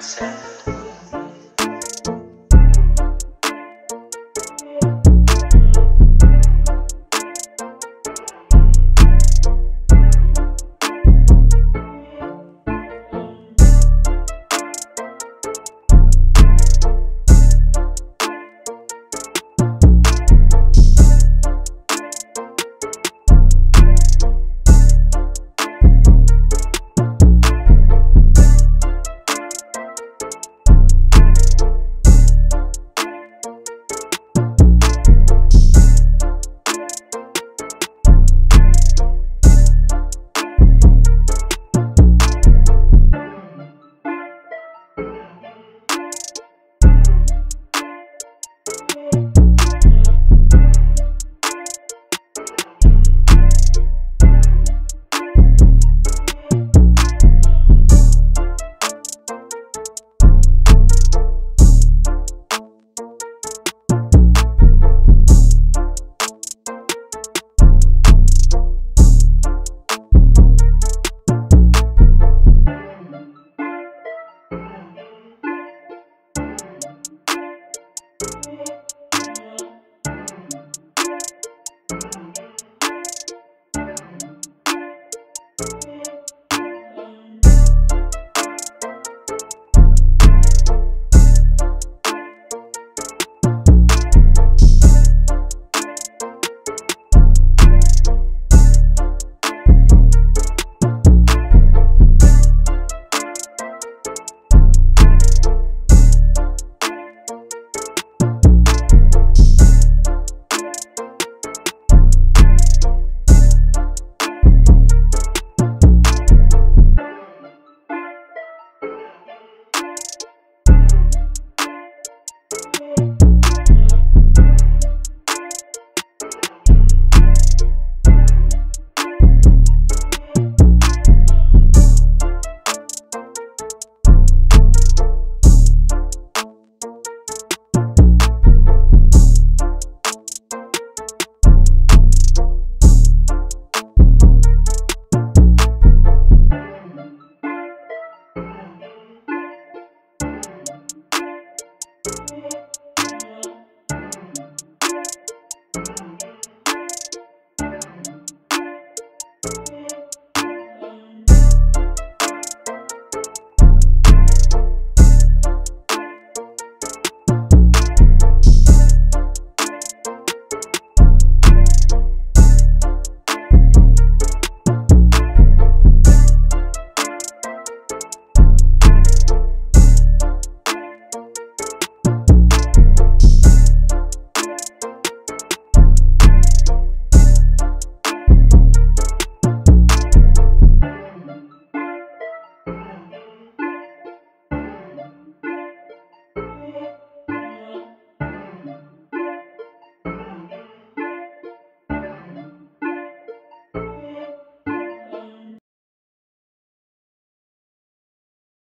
send.